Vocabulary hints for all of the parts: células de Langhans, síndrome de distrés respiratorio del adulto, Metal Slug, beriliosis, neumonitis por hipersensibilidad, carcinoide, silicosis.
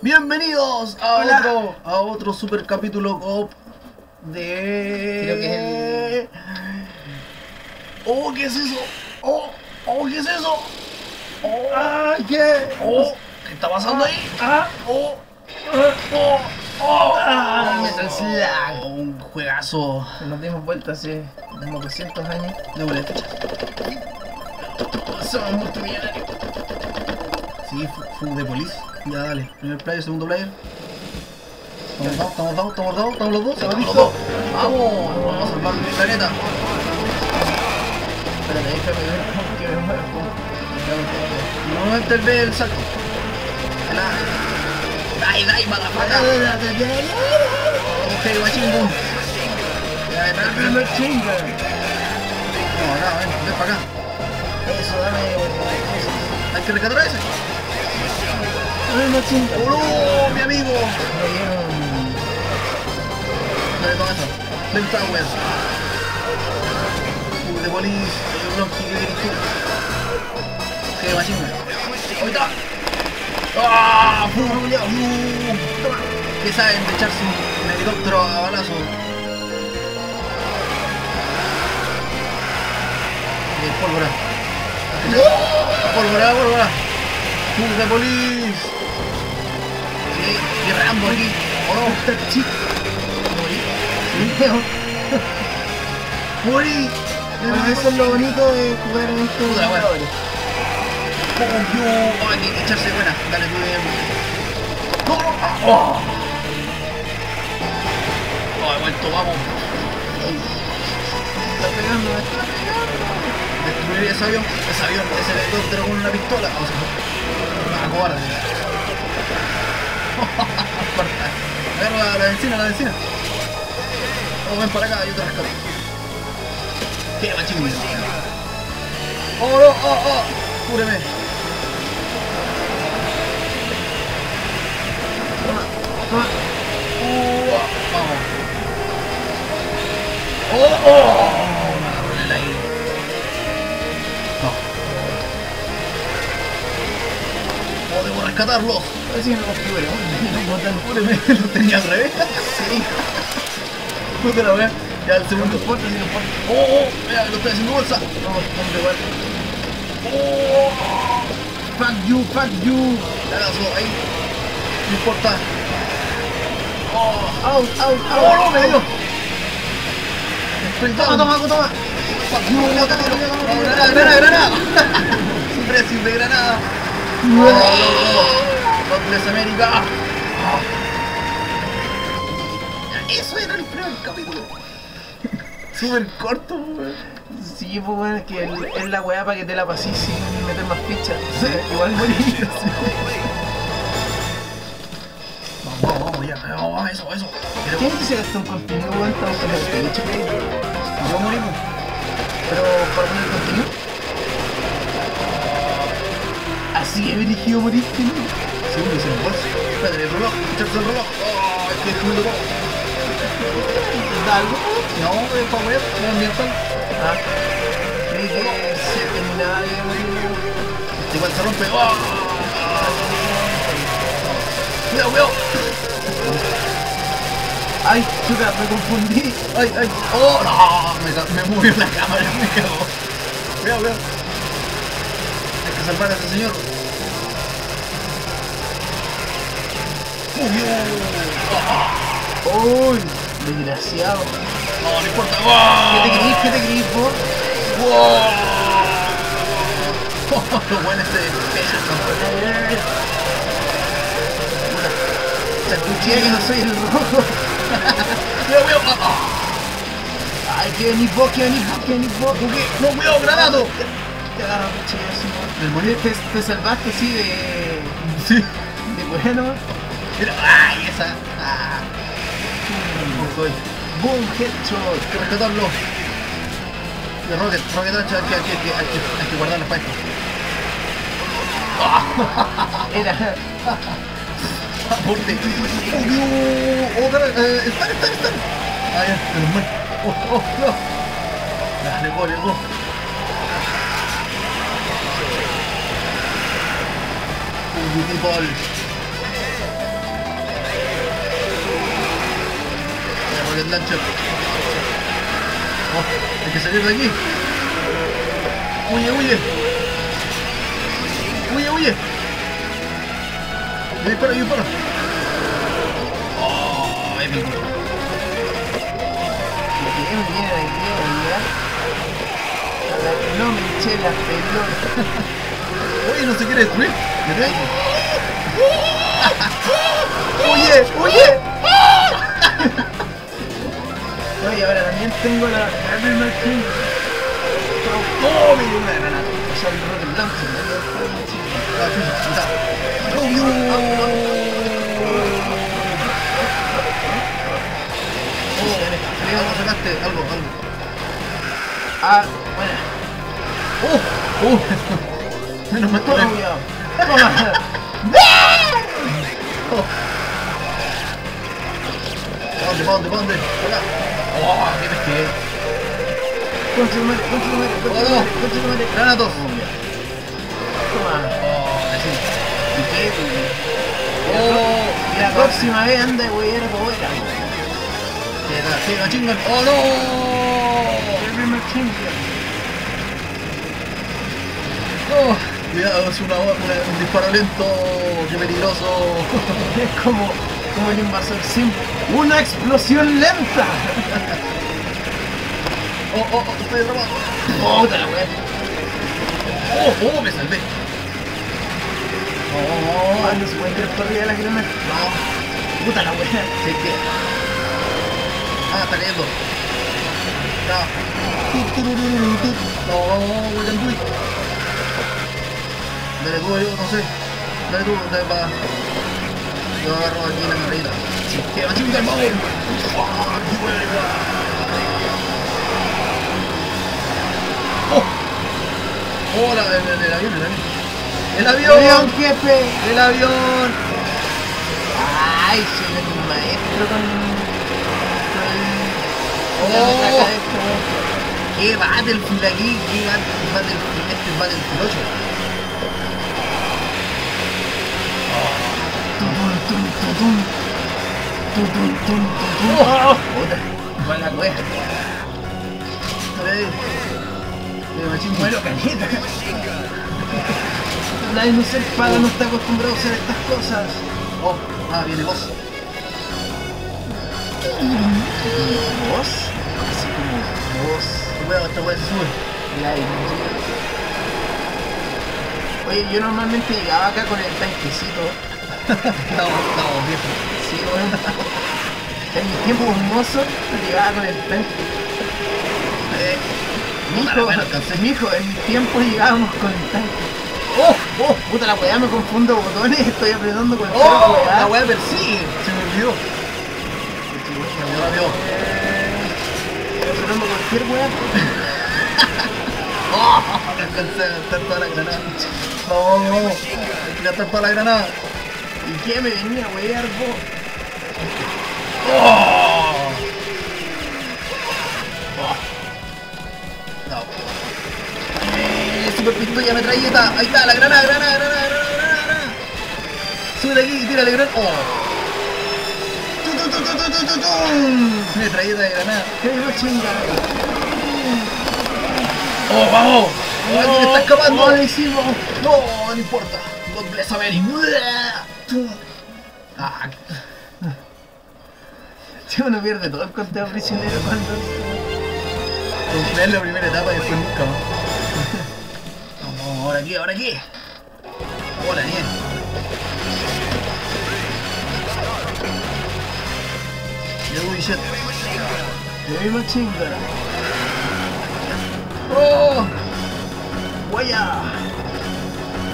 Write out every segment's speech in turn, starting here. Bienvenidos a otro super capítulo cop de... Creo que es el... ¡Oh! ¿Qué es eso? ¡Oh! ¡Oh! ¿Qué es eso? ¡Oh! Ah, ¿qué? ¡Oh! ¿Qué está pasando ahí? ¡Ah! ¡Oh! ¡Oh! ¡Oh! ¡Ah! Metal Slug, un juegazo. Nos dimos vuelta hace como 200 años. No me molesta. Somos multimillonarios. Sí, fuck de police. Ya, dale. Primer player, segundo player. Estamos dos, estamos los dos. Se va listo. ¡Vamos! Vamos a salvar el planeta. Espérate, déjame ver cómo que me muevo. No me enteré el salto. Dai, malafaca. Mujer guachimbo. Ven para acá. Eso, dame. Hay que rescatar a ese. ¡Oh, mi amigo! Dale, toma eso. Ven, Tower. De bolis, hay un bloque que dirige. ¡Qué machismo! ¡Ahí está! ¡Ah! ¡Que saben de echarse un helicóptero a balazo! ¡Pólvora! ¡Pólvora! ¡Full de bolis! ¡Qué Rambo aquí! ¡Oh, está chico! ¡Morí! Eso es lo bonito de jugar en estos jugadores. ¡Oh, hay que echarse buena! Dale, tú bien. ¡Oh! ¡Oh, he vuelto! ¡Vamos! ¡Está pegando! Destruir ese avión, ese helicóptero con una pistola. Vamos a cobarde. Agarra la vecina. Oh, ven para acá, yo te rescato. ¡Qué machismo! ¡Oh! ¡Cúreme! ¡Toma! ¡Vamos! ¡Oh! ¡Me agarró el aire! ¡No! ¡Oh, debo rescatarlo! Así es lo que quiero. ¡Cúreme! ¡Lo tenía al revés! ¡Sí! ¡No te lo veas! Ya el segundo fuerte, el segundo fuerte. ¡Oh! Mira, lo estoy haciendo bolsa. Vamos, hombre, bueno. ¡Oh! ¡Fuck you! Dalazo, ahí. No importa. ¡Oh! ¡Out! ¡Oh, no, me dio! ¡Toma! ¡Fuck you! ¡Granada! ¡Siempre granada! ¡No! ¡Londres, América! Eso era el primer capítulo. Súper corto, weón. Sí, pues bueno, es que es la weá para que te la pasís sin meter más fichas. Sí. Igual morir. Vamos, ya, vamos, eso. ¿Quién dice que esto es un contenido, weón? Estamos con el pinche crédito. Yo morimos. Pero para poner el contenido. Así he dirigido morir, tío. Sí, me dicen, pues. Espérate, el reloj. Oh, es que es un loco. ¿Algo? No, de favor, no mientan. Ah, creí que se terminaba de morir. Igual se rompe. ¡Oh! ¡Cuidado! ¡Ay, chuta! Me confundí. ¡Ay! ¡Oh! No, me movió la cámara, me cagó. ¡Cuidado! Hay que salvar a ese señor. ¡Uy! Desgraciado. No importa. ¡Wow! ¿Qué te creís, vos? ¡Wow! ¡Qué bueno este pedazo! Se escuché que no soy el rojo. ¡Cuidado! ¡Ay, que venís vos! ¡No, cuidado, granado! Del morir te salvaste así de... Sí. De bueno. Pero... ¡Ay, esa! ¡Ah! Boom, headshot, hay que rescatarlo. De Rocket Rancher, hay que guardarlo para esto. Era. Aporte. Oh, cara, están. Ah, ya, menos mal. No. Dale, gol. Beautiful. que andar chato. Oh, hay que salir de aquí. Huye, huye. Huye, huye. Yo disparo, yo disparo. Oh, ahí me encontró. No me eché la pelota. Oye, no se quiere destruir. Oye, oye. Oye, ahora también tengo la misma acción. ¡Oh, me dio una granada! O sea, el Rocket Launcher me dio una granada. ¡Rubio! ¡Oh, sacaste algo, algo! ¡Ah, buena! Menos mal. Toma, ¿Dónde? Acá. Oh, qué pesqué. Concha tu madre. Granatos. Toma. Oh, así. Y la próxima vez anda y voy a ir a pobreza. Se la chingan. Oh, no. El primer chingo. Oh, cuidado, es un disparo lento, qué peligroso. Es como el invasor simple. ¡Una explosión lenta! Estoy derrapado. ¡Puta la wea! Me salvé. No se puede tirar por arriba de la crema. No. Puta la wea. Sí, que... está cayendo. No, we can do it. Dale tú, yo no sé. Dale tú, dale para... Yo agarro aquí la carrera. Sí, que va a chingar el móvil. ¡Oh! ¡Oh, el avión, el avión! ¡El avión! ¡El avión, jefe! ¡El avión! ¡Ay, soy el maestro con... ¡Oh! ¡Qué Battlefield aquí! ¡Qué Battlefield! Este es Battlefield 8. ¡Mala cueva! Bueno, cajita. La inocente espada no está acostumbrado a hacer estas cosas. Oh, viene vos. ¿Vos? Así como vos. Bueno, esta wea sube. La inocente. Oye, yo normalmente llegaba acá con el tanquecito. Estamos viejos. Sí, bueno. En mi tiempo hermoso llegaba con el tanque. Mijo, en mi tiempo llegábamos con el tanque. Puta la weá, me confundo botones, estoy apretando con el tanque. La weá persigue. Se me olvidó. Estoy apretando cualquier weá. Me alcancé a gastar toda la granada. Vamos. Gastar toda la granada. ¿Y qué me venía a huear vos? No. Super pistola, metralleta. Ahí está, la granada. Sube aquí y tírale granada. Metralleta de granada. ¡Qué chinga! ¡Vamos! ¡Alguien está escapando! ¡No lo hicimos! ¡No, no importa! ¡God bless America! Si uno pierde todo el conteo prisionero cuando es la primera etapa y después nunca más. Vamos, ahora aquí. Hola, bien. Guaya.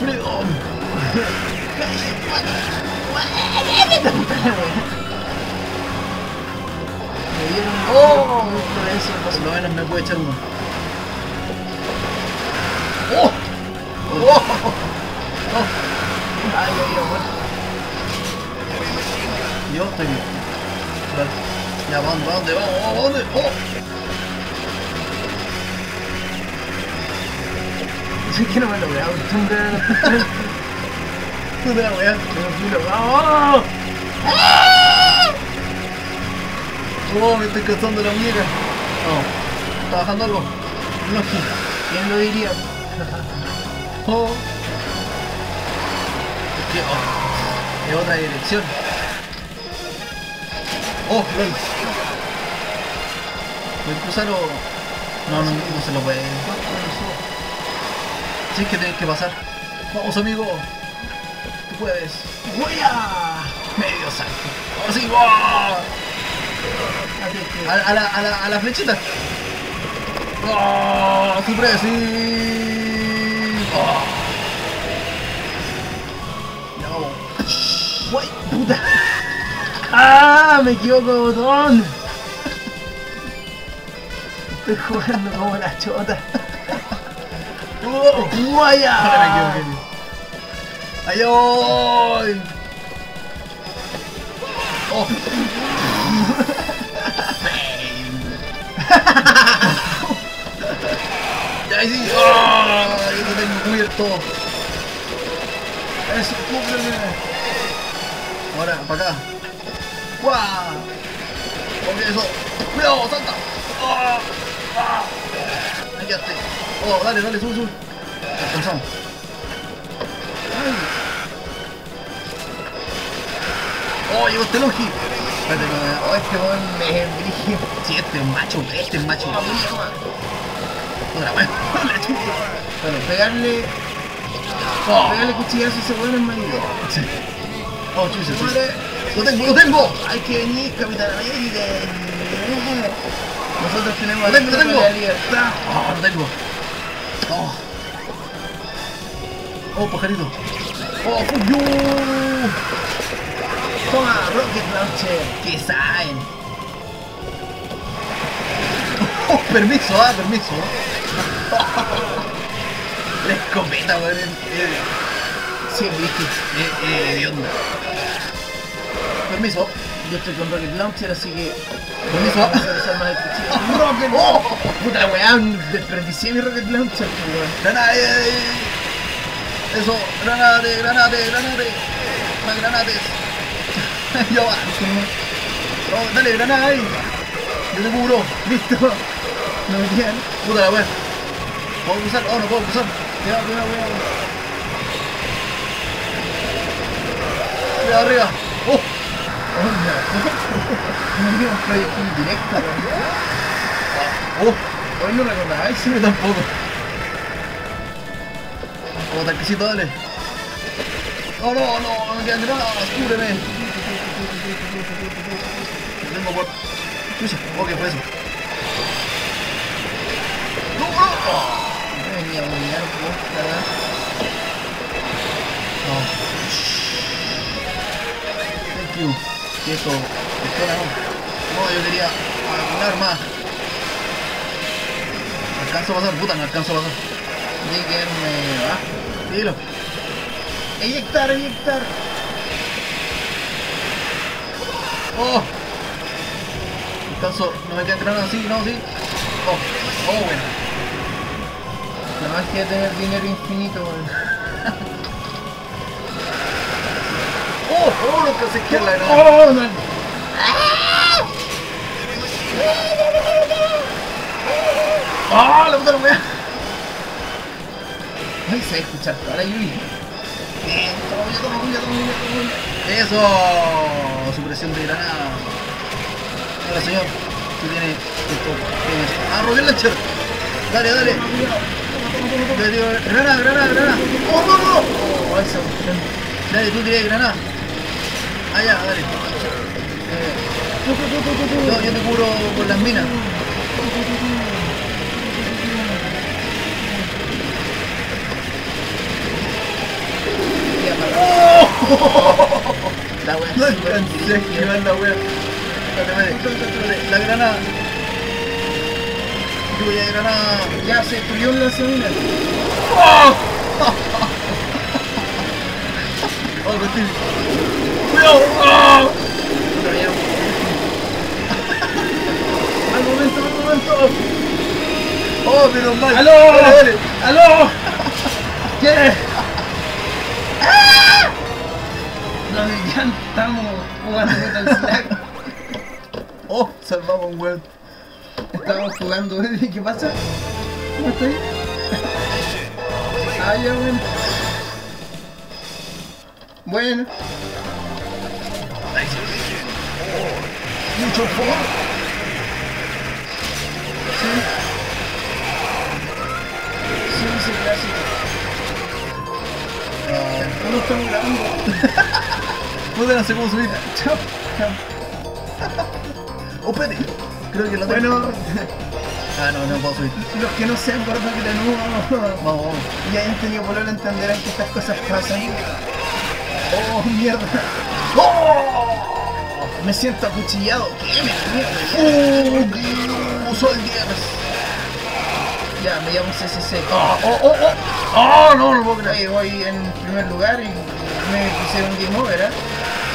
Freedom. Por eso, por lo menos me puede echar uno. Yo estoy bien. Vale. Ya, ¿dónde vamos? Es que no me lo voy a acostumbrar. Puta wea, me lo juro. ¡Vamos! favor, me estoy cansando la muñeca. No, ¿está bajando algo? No, sí, ¿quién lo diría? Oh. ¿Qué? Oh, de otra dirección. Oh, lol. ¿Voy a cruzar o...? No, no, no se lo puede. Sí, que tienes que pasar. Vamos, amigo. Tú puedes. ¡Hueya! Medio salto. Ahora sí, ¡wow! A la flechita. ¡Oh! ¡Supre, sí! ¡Oh! ¡Ya vamos! ¡Uy! ¡Puta! ¡Ah! ¡Me equivoco de botón! Estoy jugando como la chota. ¡Oh! ¡Guaya! ¡Ay, ay! ¡Oh! ¡Ay, sí! ¡Oh! ¡Yo lo tengo cubierto! ¡Eso! ¡Cúbreme! Ahora, para acá. ¡Guau! ¡Wow! ¡Ok, eso! ¡Cuidado! ¡Salta! ¡Oh! ¡Oh! ¡Ahí quedaste! ¡Oh! ¡Dale, dale! ¡Sube, sube! ¡Alcanzamos! ¡Oh! ¡Llegó este Loki! Espérate, no, oh, este buen me es brígido. Sí, este es macho, este es macho. Otra vez, la chupa. Bueno, pegarle. Oh. Pegarle cuchillazo y se vuelve en medio. Sí. Oh, chucha, sí. ¡Lo tengo, lo tengo! Hay que venir, Capitán América. Nosotros tenemos la libertad. Oh, lo tengo. Oh. Oh, pajarito. Oh, fuyu. Toma, Rocket Launcher. ¿Qué saben? Oh, permiso, ah, permiso. La escopeta, weón. Sí, viste. De onda. Permiso. Yo estoy con Rocket Launcher, así que... Permiso. ¡Rocket! ¡Oh! Puta weón, desperdicié mi Rocket Launcher, weón. ¡Granada! Eso, granate, granate, granate. Más granates. Yo va. Oh, dale, granada ahí. Yo te cubro. Listo. No me tiran. Puta la weón. ¿Puedo cruzar? Oh, no puedo cruzar. Cuidado, cuidado, cuidado. Cuidado arriba. Oh, no. No tenemos proyección directa. Oh, hoy no recordaba. Ay, sí, me tampoco. Oh, tanquecito, dale. Oh, no, no, no me quedan nada. Cúbreme. No tengo por... Chucha, ok, fue eso. No venía a dominar, la verdad. No. Thank you. Y eso, pistola no. No, yo quería hablar más. Alcanzo a pasar, puta, no alcanzo a pasar. Díganme, va. Dilo. Eyectar, eyectar. Oh. Alcanzo, no me queda granadas, sí, no, sí. Oh, oh, bueno. La magia de tener dinero infinito, weón. ¡Oh! ¡Oh! ¡No alcancé a la granada! ¡Oh! ¡No! ¡Ah! ¡Oh! ¡La puta la weá! ¡Ay! Se va a escuchar toda la lluvia. ¡Eso! Supresión de granada. Hola, señor. Tú tienes... ¡Ah! ¡Rogué la chera! ¡Dale, dale! Granada, granada, granada. Oh, no, no. Oh, esa. Dale, tú tiré granada. Allá, dale. No, yo te cubro con las minas. La wea. No alcancé a esquivar la wea. La granada. Lluvia de granada. Ya se estudió en la segunda. ¡Oh! ¡Oh, Costil! ¡Cuidado! ¡Oh! ¡Al momento, al momento! ¡Oh, menos mal! ¡Aló! ¡Dale, aló! ¡Aló! ¿Qué? ¡No me encantamos jugando Metal Slug! ¡Oh! Salvamos, weón. Estábamos jugando, Eddie. ¿Qué pasa? ¿Cómo estoy? Ah, ya, weón. Bueno. Mucho por. Sí. Sí, sí, gracias. No lo estamos grabando. Puta, no sé cómo subir. Chao. Oh, espérate. Creo que lo tengo. Bueno. Ah, no, no puedo subir. Los que no sean gordos que te nudo. Vamos, vamos. Y hayan tenido valor, entenderán que estas cosas pasan. Oh, mierda. Oh. Me siento acuchillado. ¿Qué me mierda? ¡Oh, soy Dios! Ya, me llamo CCC. ¡Oh, oh, oh, oh! ¡Oh, no lo puedo creer! Voy en primer lugar y me pusieron un game over, ¿eh?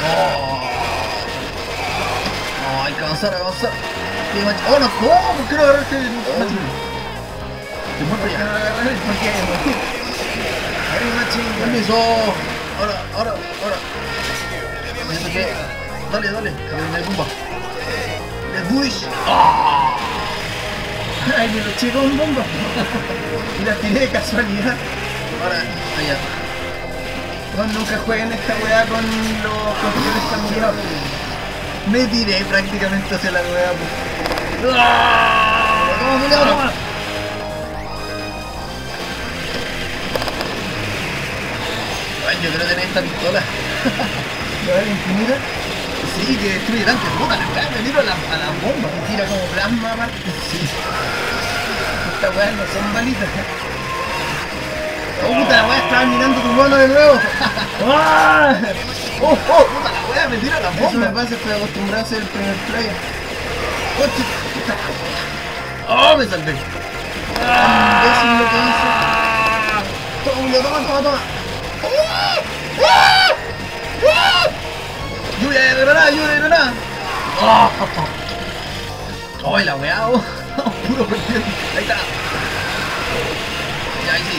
¡Oh! ¡Oh, hay que avanzar, avanzar! ¡Oh, no! ¡Oh, por qué no agarraste el machín! ¿Te muero ya? ¿Por qué no agarraste el machín? ¡Agarra el machín! ¡Permiso! ¡Ahora, ahora, ahora! Dale, dale, me tumba. ¡Le buish! ¡Oh! ¡Ay, me lo chico un bomba! Y la tiré de casualidad. Ahora, allá. No, nunca jueguen esta weá con los controles tan mirados. Me tiré prácticamente hacia la weá. Pues. ¡Oh! ¡Vamos, vamos! Ay, yo creo que tenía esta pistola. ¿La verdad infinita? Sí, que destruye tanto, puta, me tiro a la bomba, me tira como plasma aparte. Sí. Estas weas no son balitas. Oh, puta, la wea estaba mirando tu mano de nuevo. Oh, oh, puta, la wea me tira la bomba. Eso me pasa, estoy acostumbrado a ser el primer player. Oh, me salvé. Imbécil lo que hice. Toma, toma, toma. ¡Lluvia de granada! ¡Lluvia de granada! ¡Oh! ¡Oh, la weá! ¡Oh! ¡Puro perdido! ¡Ahí está! ¡Ya, ahí sí!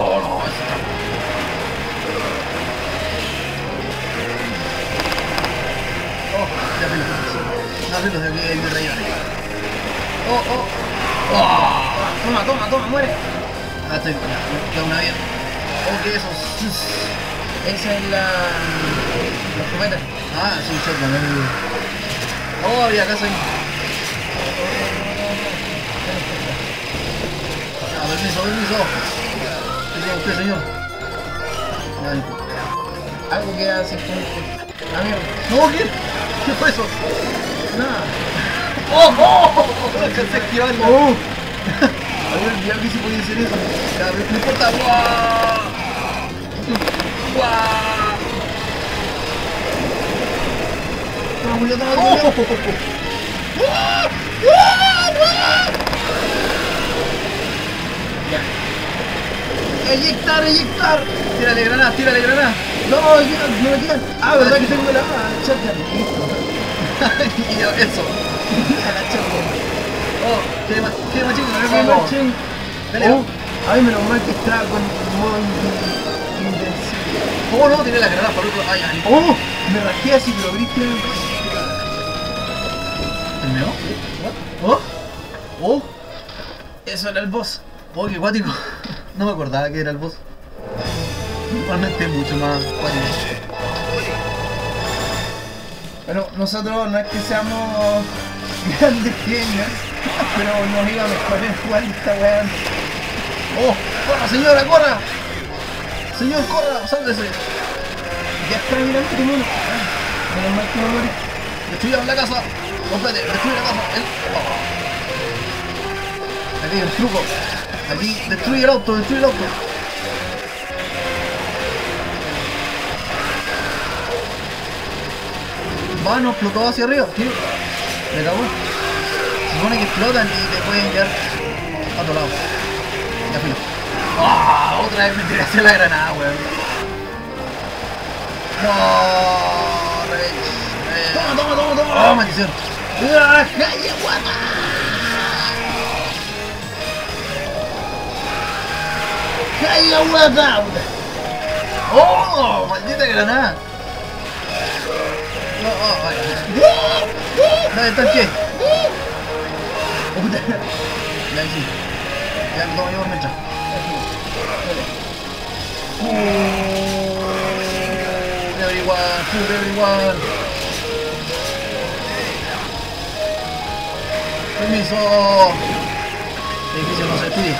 ¡Ya de aquí, de rayos! ¡Oh! ¡Oh! ¡Oh! ¡Toma, toma, toma! ¡Muere! Ah, estoy con la una bien. ¡Oh, qué eso! Esa es la cometa. Ah, sí, yo también. ¡Oh, y acá soy! ¡Ah, permiso, permiso! Usted, señor. Vale. Algo que hace con... ¡Ah, mierda! ¡No! ¿Qué? ¿Qué fue eso? Nada. ¡Oh! ¡Oh! ¡Oh! ¡Alcancé a esquivarlo! ¡Oh! Había olvidado que se podía hacer eso. Ya, no importa. ¡Guau! ¡Guau! ¡Vamos, ya estamos! ¡Oh! ¡Guau! ¡Guau! ¡Guau! Ya. ¡Eyectar, eyectar! ¡Tírale granada, tírale granada! ¡No, no me tiran! ¡Ah, verdad que tengo la... ¡Ah, chata! ¡Listo! ¡Y yo, eso! ¡A la chata! ¡Oh! ¡Qué machín! ¡Qué machín! ¡Dale! ¡Oh! ¡Ay, menos mal que estaba con modo intensivo! ¡Oh, no! ¡Tiré la granada por otro! ¡Ay, ay! ¡Oh! Me rajé así, pero grité... ¿Terminó? ¿Oh? ¡Oh! ¡Eso era el boss! ¡Oh, qué guático! No me acordaba que era el boss. Normalmente mucho más. Pero nosotros no es que seamos grandes genios, pero nos iba a mejorar jugar esta weá. ¡Oh! ¡Corra, señora! ¡Corra! ¡Señor, corra! ¡Sálvese! Ya está mirando tu mano. Menos mal que no morí. ¡Destruyan la casa! ¡Cómprate! ¡Destruyan la casa! ¡Oh! Aquí hay un truco. Aquí, destruye el auto, destruye el auto. Va, no explotó hacia arriba, tío. Me cagó. Se supone que explotan y te pueden quedar a otro lado. Ya filo. ¡Oh! Otra vez me tiré hacia la granada, weón. No, revés. Toma, toma, toma, toma. Oh, maldición. ¡Ah, calla, guapa! ¡Calla, guapa! ¡Oh! ¡Maldita granada! No, no, está el pie. Ya, sí. Ya, no, yo me echo. Everyone. Permiso. El edificio no se despide.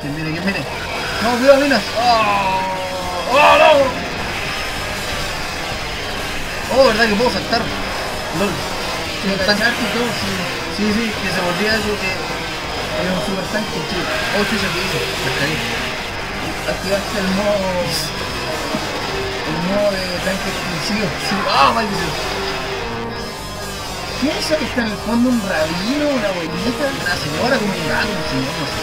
¿Quién viene? ¿Quién viene? No, cuidado, minas. Oh, no. Oh, verdad que puedo saltar. LOL. Sí, sí, que se volvía algo que había un super tanque, chido. Oh, chucha, que hizo. Me caí. Activaste el modo de tanque exclusivo. Sí. ¡Ah, maldición! ¿Qué es eso que está en el fondo? ¿Un rabino? ¿Una abuelita? Una señora con un gato, un señor, no sé.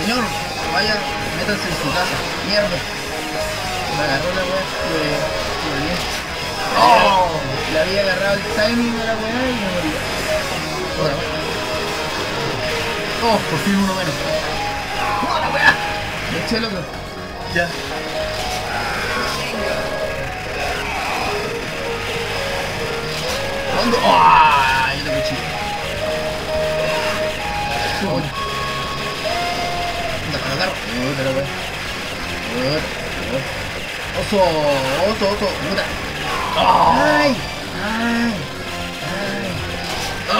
Señor, vaya, métanse en su casa. Mierda. Me agarró la wea, pero bien. Oh, le había agarrado el timing de la weá y me moría. Otra weá. Oh, por fin uno menos. ¡Oh, la weá! Le eché el otro. Ya. ¿Dónde? ¡Ah! Yo te peché. ¡Oh! ¡Anda, para agarro! ¡Oh, la weá! ¡Oh! ¡Oso! ¡Oso, oso! ¡Puta! Oh. ¡Ay! ¡Ay! ¡Ay! ¡Ah!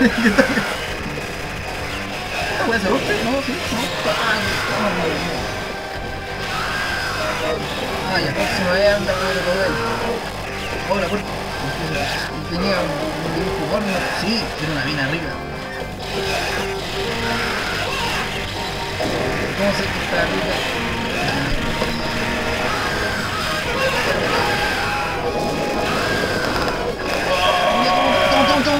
¿Qué tal? ¿Esta hueá se rompe? No, sí, no. ¡Ay, la próxima vez anda con el poder! ¡Oh, la puerta! Tenía un dibujo gordo. Sí, tiene una mina arriba. ¿Cómo se quita arriba? ¡Toma!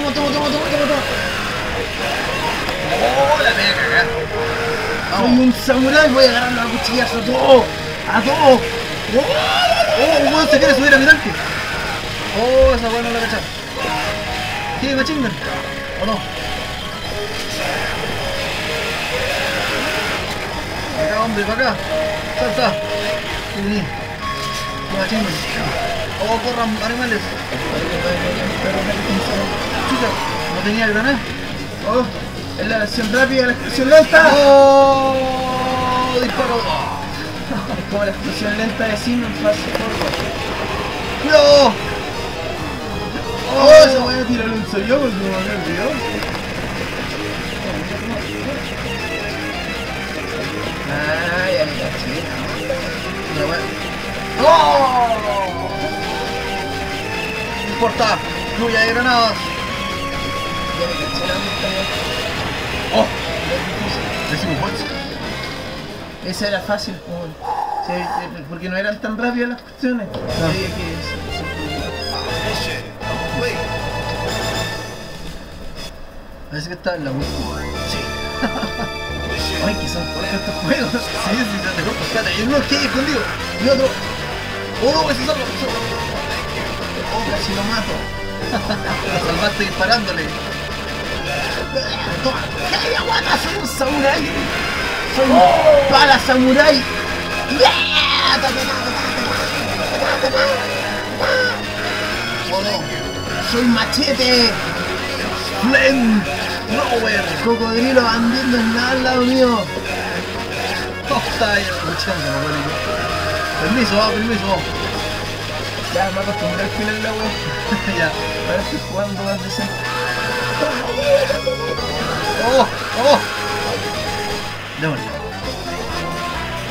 ¡Oh, la voy a cagar! ¡Soy un samurái! ¡Voy a agarrarlo a cuchillazo! ¡A todo! ¡A todo! ¡Oh, weón! ¡Se quiere subir a mi tanque! ¡Oh, esa weón no la cachaba! ¡Sí, me chingan! ¿O no? Acá, hombre, para acá. Salta. Vení. Machín. Oh, corran, animales. Chica, no tenía granada. Oh, es la acción rápida, la explosión lenta. Oh, disparo. Es como la explosión lenta de Simon Fast Forward. ¡Cuidado! Oh, esa voy a tirar un sello porque me había olvidado. Ay, amiga chica. Pero bueno. ¡Oh! No importa, lluvia de granadas. Ya me cancelaron esta vez. ¡Oh! Decimos bolsa. Esa era fácil, porque no eran tan rápidas las cuestiones. No. Había que... Parece que estaba en la última. Sí. Ay, que son fuertes estos juegos. Sí, ya te lo costata. Y uno que hay escondido. Y otro. ¡Oh, ese solo! ¡Oh, casi lo mato! Lo salvaste disparándole. ¡Toma! ¡Ay, aguanta! ¡Soy un samurái! ¡Soy un pala samurái! ¡Oh, no! ¡Soy machete! ¡Flem! ¡Rower! ¡Cocodrilo bandiendo en al lado mío! ¡Oh, está ahí! ¡Muchando, boludo! ¡Permiso, va, permiso! Ya, me acostumbré al final la wea. Ya, ahora estoy jugando más de cerca. ¡Oh! ¡Oh! ¡Démosle!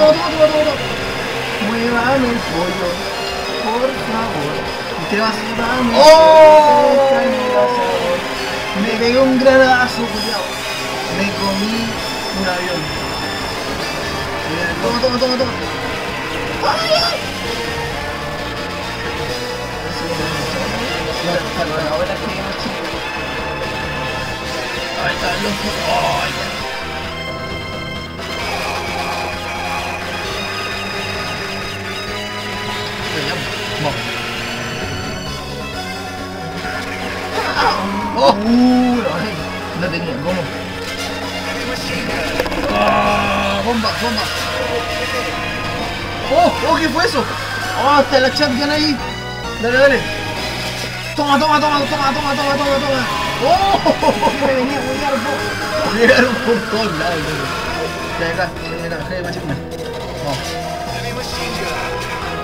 todo, todo, todo. Muevan el pollo, por favor. Y te vas a dar un granadazo. Me pegué un granadazo, cuidado. Me comí un avión. Toma, toma, toma, toma. ¡Ay, ay! ¡Ay, está loco! ¡Ay! ¡Oh! ¡Ay! No tenía cómo. ¡Ah! ¡Bomba, bomba! ¡Oh! ¡Oh! ¿Qué fue eso? ¡Oh! ¡Está la shotgun ahí! ¡Dale, dale! ¡Toma, toma, toma, toma, toma, toma, toma, toma! ¡Oh! ¡Me venía a huear por... ¡Llegaron por todos lados! ¡Ven acá! ¡Ven acá! ¡Ven acá! ¡Vamos!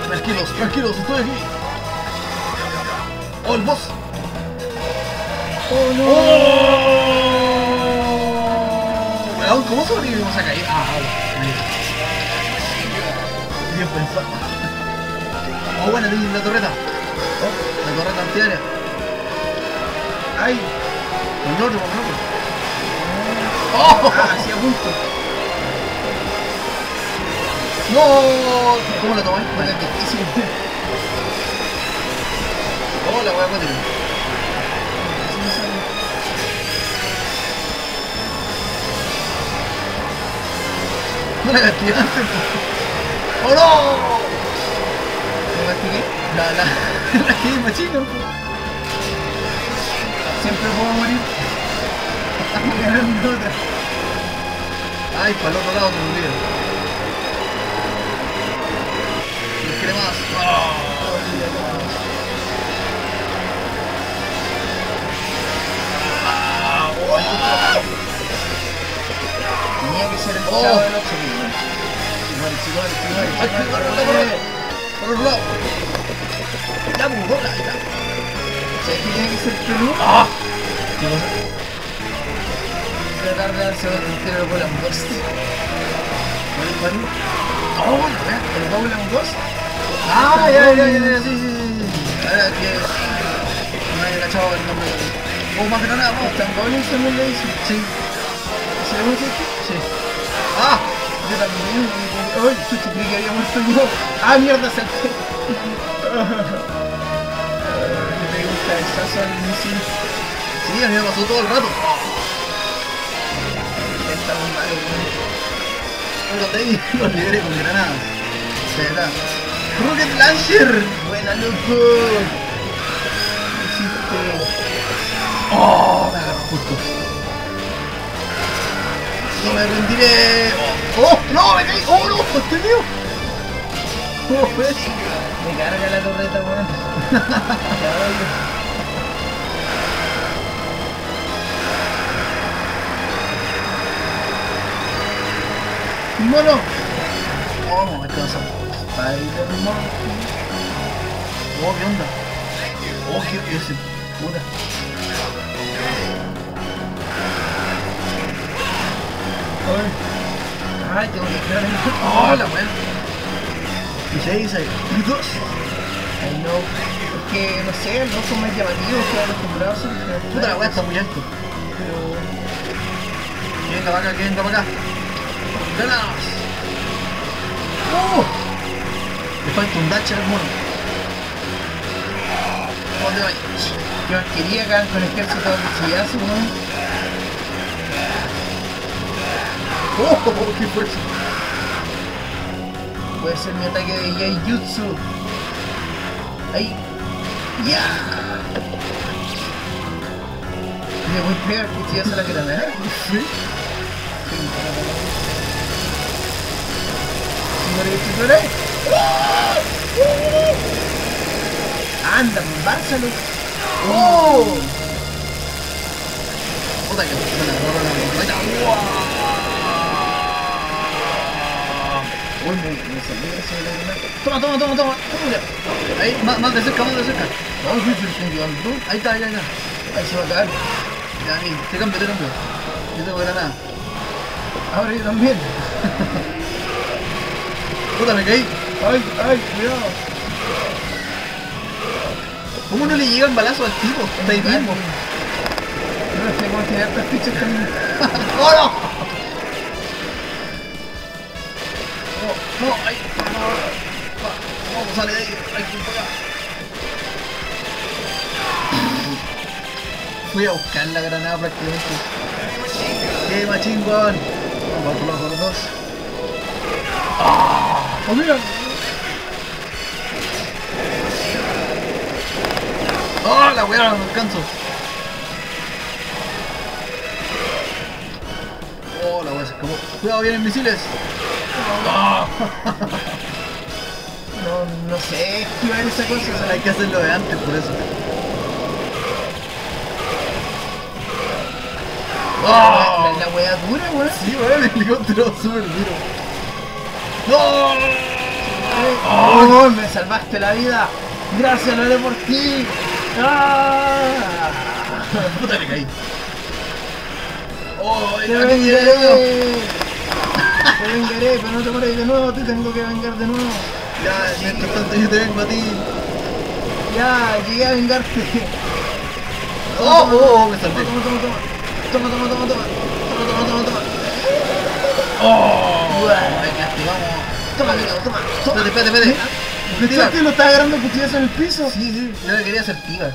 ¡Tranquilos, tranquilos! ¡Estoy aquí! ¡Oh, el boss! ¡Oh, no! ¡Oh! ¡Weón! ¿Cómo sobrevivimos acá? ¡Ah! ¡Mira! Bien pensado. Oh, bueno, la torreta. Oh, la torreta antiaérea. Ay, con otro, con otro. Oh, así a punto. No, ¿cómo la tomáis? Vale, difícil. Oh, la voy a poner. No la gastaste. ¡Oh, no! ¿Me expliqué? La que machino. Siempre puedo morir. Estamos ganando otra. Ay, para el otro lado te olvido. Los cremas. ¡Oh! ¡Oh! Tenía que ser el chavo del oxígeno. La burla, ya. ¿Sabes que tiene que ser Perú? ¡Ah! ¿Qué cosa? Tratar de darse otro entero con la Ghost. ¿Cuál es? ¡Oh! ¿El Bowl and Ghost? ¡Ah! ¡Ya, ya, ya! Sí. Ahora que... No hay la chava del nombre de... ¡Oh, más granada! ¡Vamos! ¿Tan Bowl también le hizo? Sí. ¿Se le gusta esto? Sí. ¡Ah! Yo también, ¡ay! Chucho, creí que había muerto yo. ¡Ah, mierda! Salté. Me gusta el sazo al misil. Sí, a mí me pasó todo el rato. Estamos mal, pero te los liberé con granadas. Será. ¡Rocket Launcher! ¡Buena, loco! Hiciste. ¡Oh! Me agarró justo. No me rendiré. ¡Oh! ¡No! ¡Me caí! ¡Oh, no! ¡Este tío! ¡Oh, pues! Me carga la torreta, weón. ¡Mono! ¡Oh, no! ¡Me cansa! ¡Mono! ¡Oh, qué onda! ¡Oh, qué es el puta! Ay, tengo que esperar el... ¡Oh, la weá! Y se dice, ¿y dos? Ay, no, es que, no sé, no son más llamativos que acostumbrados. Puta, la weá está muy alto. Pero... ¡Venga para acá, que venga para acá! ¡Granadas! ¡Oh! Le falta un dash al mono. ¿Dónde va? Yo quería ganar con el ejército de sillazo, ¿no? ¡Oh, qué fuerza! Puede ser mi ataque de Yaijutsu. ¡Ahí! ¡Ya! Yeah. Le voy a pegar que si hace la granada. ¿Sí? ¡Anda, básalo! ¡Oh! ¡Otra que me la roba la Toma, toma, toma, toma. Ahí, más de cerca, más de cerca. Ahí está, ahí está. Ahí se va a caer. Ya, ahí, te cambio, te cambio. Yo tengo granada. Ahora yo también. Puta, me caí. Ay, ay, cuidado. ¿Cómo no le llegan balazos al tipo? Está ahí mismo. No sé cómo tiene estas fichas también. ¡Oh, no! No, ahí, vamos, sale de ahí, hay que ir para acá. Fui a buscar la granada prácticamente. ¡Qué machín, weón! Vamos por los dos. ¡Oh, mira! ¡Oh, la weá! No alcanzo. ¡Oh, la weá se escapó! ¡Cuidado, vienen misiles! No, no sé esquivar esa cosa, o sea, hay que hacerlo de antes por eso. ¡Oh! La wea dura, weón. Sí, weón, el helicóptero súper duro. ¡No! ¡Oh! Me salvaste la vida. Gracias, lo haré por ti. ¡Ah! Puta, me caí. ¡Oh! ¡Era mi video! Te vengaré, pero no te mueres de nuevo, te tengo que vengar de nuevo. Ya, mientras tanto yo te vengo a ti. Ya, llegué a vengarte. ¡Oh! ¡Oh! ¡Me salvé! Toma, toma, toma, toma, toma, toma, toma, toma, toma, toma, toma. ¡Oh! ¡Vengaste, vamos! ¡Toma, toma, toma! Espérate, espérate, espérate. ¿Sabes que lo estás agarrando cuchillazo en el piso? Sí, sí, yo le quería hacer tirar.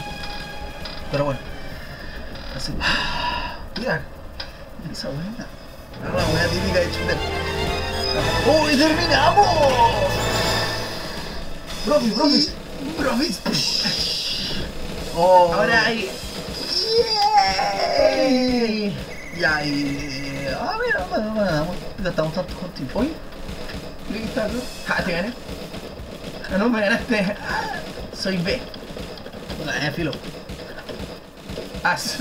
Pero bueno. Así. Tira. Esa buena. La wea típica de Chuter. ¡Oh, y terminamos! ¡Profis, profis! ¡Profis! ¡Oh! Ahora hay... ¡Yeeeey! Ya, y... A ver, vamos. Gastamos tanto con tiempo. ¿Oye? ¿Qué está, bro? ¡Ja, te gané! ¡Ah, no, me ganaste! ¡Soy B! ¡La gané, filo! ¡As!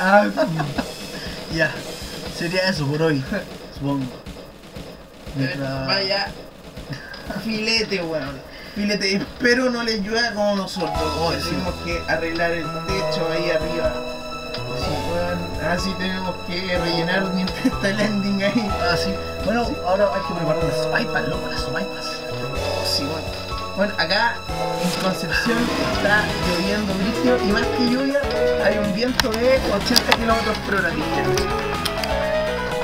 ¡Ah! Ya, sería eso por hoy, supongo. Mientras... Vaya filete, weón. Filete, espero no les llueva como nosotros. Oh, tenemos que arreglar el techo ahí arriba. Sí, weón. Así tenemos que rellenar mientras está el ending ahí. Así. Bueno, sí. Ahora hay que preparar unas pipas, loco, las pipas. Sí, bueno. Bueno, acá en Concepción está lloviendo brígido y más que lluvia. Hay un viento de 80 km por hora.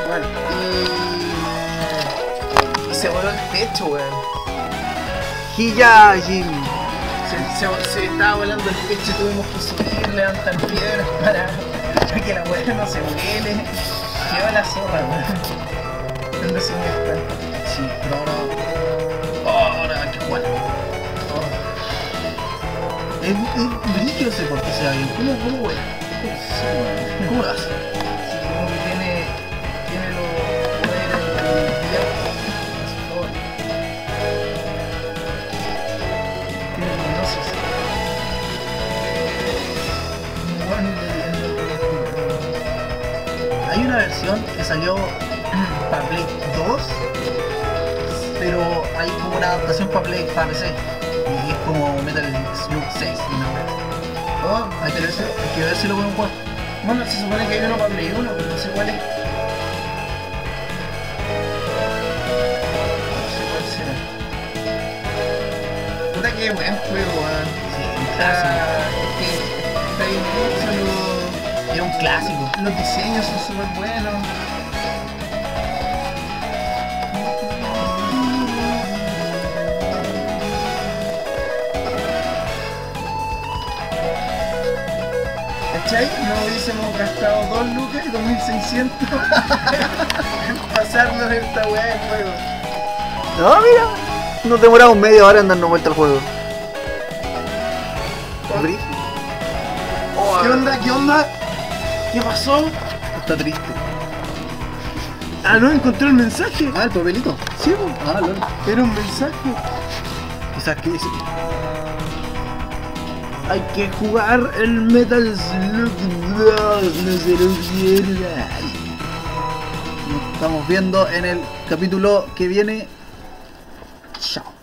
Bueno, y se voló el techo, weón. Hilla, Jim. Se estaba volando el techo, tuvimos que subir, levantar piedras para que la weón no se vuele. Lleva la zorra, weón. ¿Dónde se me está? Sí, pero no. Ahora, qué bueno. Es brillo ese porque se va bien. ¿Cómo huele? ¿Cómo lo hace? Sí, como que tiene los poderes. Tiene los noces. Hay una versión que salió para Play 2, pero hay como una adaptación para Play para PC. Y es como Metal Slug 6, ¿no? Oh, hay que ver si lo pueden jugar. Bueno, se supone que hay uno para Play 1, pero no sé cuál es. No sé cuál será. Puta que buen juego, weón. Sí, un clásico. Está bien hecho, es un clásico. Los diseños son súper buenos. No hubiésemos gastado 2 lucas y 2600 en pasarnos esta weá de juego. No, mira, nos demoramos media hora en darnos vuelta al juego. ¿Qué onda? ¿Qué onda? ¿Qué pasó? Está triste. Ah, no, encontré un mensaje. Ah, el papelito. Sí, pues. Ah, no. Era un mensaje. Quizás que dice. Hay que jugar el Metal Slug 2, no se lo pierdan. Estamos viendo en el capítulo que viene. Chao.